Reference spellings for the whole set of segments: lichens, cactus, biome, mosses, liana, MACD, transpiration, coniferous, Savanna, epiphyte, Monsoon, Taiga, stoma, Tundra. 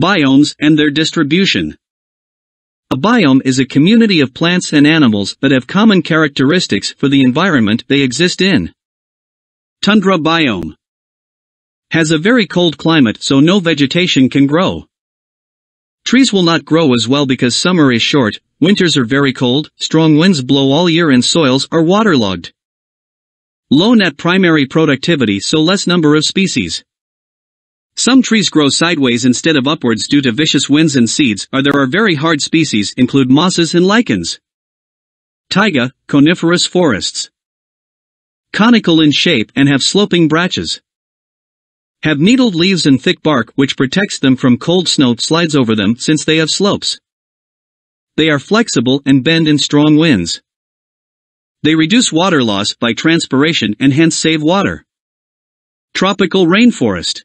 biomes, and their distribution. A biome is a community of plants and animals that have common characteristics for the environment they exist in. Tundra biome has a very cold climate, so no vegetation can grow. Trees will not grow as well because summer is short, winters are very cold, strong winds blow all year, and soils are waterlogged. Low net primary productivity, so less number of species. Some trees grow sideways instead of upwards due to vicious winds, and seeds or there are very hard species include mosses and lichens. Taiga, coniferous forests. Conical in shape and have sloping branches. Have needled leaves and thick bark which protects them from cold snow slides over them since they have slopes. They are flexible and bend in strong winds. They reduce water loss by transpiration and hence save water. Tropical rainforest.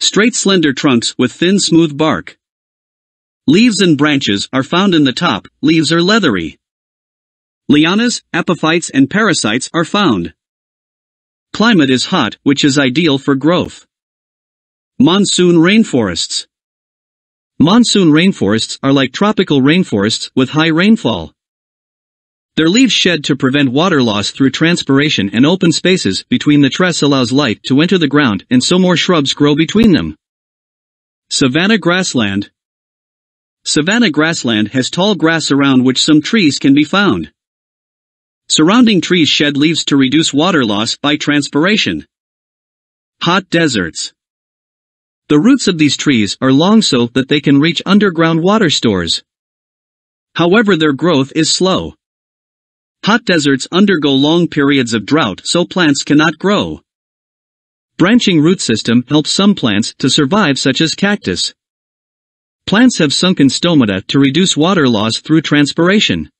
Straight slender trunks with thin smooth bark. Leaves and branches are found in the top, leaves are leathery. Lianas, epiphytes and parasites are found. Climate is hot, which is ideal for growth. Monsoon rainforests. Monsoon rainforests are like tropical rainforests with high rainfall. Their leaves shed to prevent water loss through transpiration, and open spaces between the tress allows light to enter the ground, and so more shrubs grow between them. Savanna grassland. Savanna grassland has tall grass around which some trees can be found. Surrounding trees shed leaves to reduce water loss by transpiration. Hot deserts. The roots of these trees are long so that they can reach underground water stores. However, their growth is slow. Hot deserts undergo long periods of drought, so plants cannot grow. Branching root system helps some plants to survive, such as cactus. Plants have sunken stomata to reduce water loss through transpiration.